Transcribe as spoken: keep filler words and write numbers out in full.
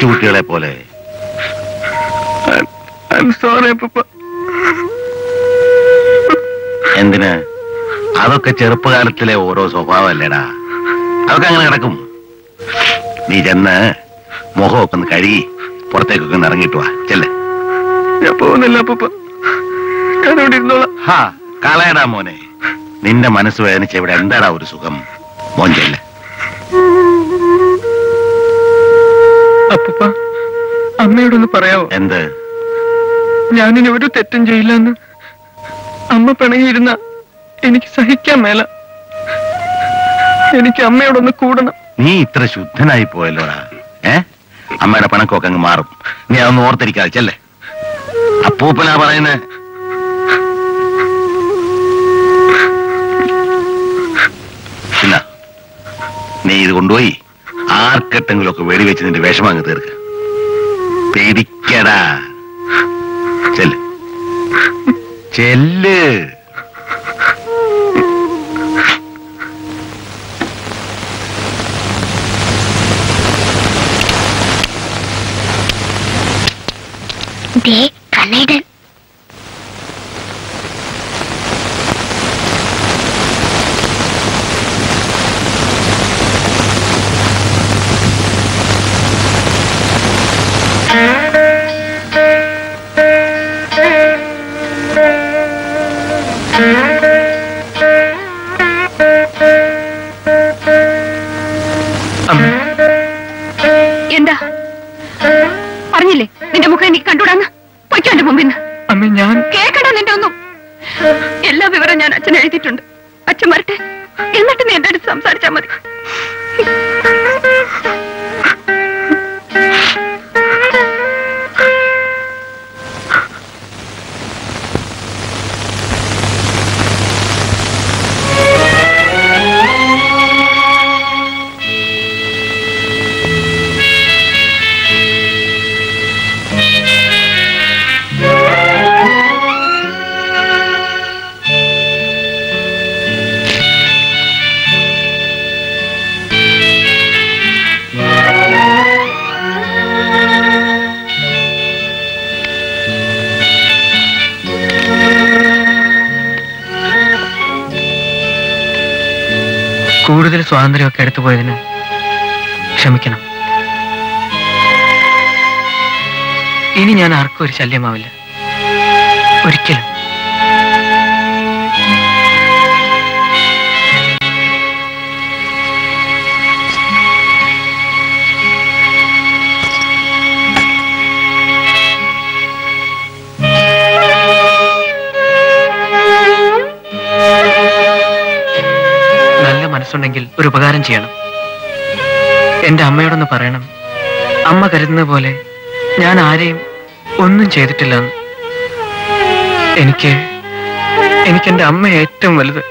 കൊച്ചുകുട്ടികളെ പോലെ. എന്തിന്? അതൊക്കെ ചെറുപ്പകാലത്തിലെ ഓരോ സ്വഭാവമല്ലേടാ, അതൊക്കെ അങ്ങനെ കിടക്കും. നീ ചെന്ന് മുഖമൊക്കെ ഒന്ന് കഴുകി പുറത്തേക്കൊക്കെ ഒന്ന് ഇറങ്ങിയിട്ട് വാ. ചെല്ലേ, ഞാൻ പോകുന്നില്ല അപ്പൂപ്പ, ഞാനിവിടെ ഇരുന്നോളാം. ഹാ കളയടാ മോനെ, നിന്റെ മനസ്സ് വേദനിച്ച ഇവിടെ എന്താടാ ഒരു സുഖം. മോൻ ചെല്ലേ. അപ്പൂപ്പ, അമ്മയോടൊന്ന് പറയാവോ? എന്ത്? ഞാനിനി ഒരു തെറ്റും ചെയ്യില്ലെന്ന്. അമ്മ പിണങ്ങിയിരുന്ന എനിക്ക് സഹിക്കാൻ മേല. എനിക്ക് അമ്മയോടൊന്ന് കൂടണം. നീ ഇത്ര ശുദ്ധനായി പോയല്ലോടാ. ഏ, അമ്മയുടെ പണക്കൊക്കെ അങ്ങ് മാറും. നീ അതൊന്നും ഓർത്തിരിക്കാതെ ചെല്ലേ. അപ്പൂപ്പനാ പറയുന്നേ. നീ ഇത് കൊണ്ടുപോയി ആർക്കെട്ടെങ്കിലുമൊക്കെ വെടിവെച്ച് നിന്റെ വിഷമം അങ്ങ് തീർക്ക. പേടിക്കടാ. ചെല്ല് ചെല്ല്. കണ്ണേടൻ എന്താ പറഞ്ഞില്ലേ? നിന്റെ മുഖം എനിക്ക് കണ്ടുകൂടാന്ന്. പൊയ്ക്കോന്റെ മുമ്പിന്ന്. അമ്മ, ഞാൻ കേക്കടാ നിന്റെ ഒന്നും. എല്ലാ വിവരം ഞാൻ അച്ഛൻ എഴുതിയിട്ടുണ്ട്. അച്ഛൻ വരട്ടെ, എന്നിട്ട് നീ എന്റെ അടുത്ത് സംസാരിച്ചാ മതി. കൂടുതൽ സ്വാതന്ത്ര്യമൊക്കെ എടുത്തു പോയതിന് ക്ഷമിക്കണം. ഇനി ഞാൻ ആർക്കും ഒരു ശല്യമാവില്ല, ഒരിക്കലും. ണ്ടെങ്കിൽ ഒരു ഉപകാരം ചെയ്യണം. എന്റെ അമ്മയോടൊന്ന് പറയണം, അമ്മ കരുതുന്ന പോലെ ഞാൻ ആരെയും ഒന്നും ചെയ്തിട്ടില്ല. എനിക്ക് എനിക്ക് എന്റെ അമ്മ ഏറ്റവും വലുത്.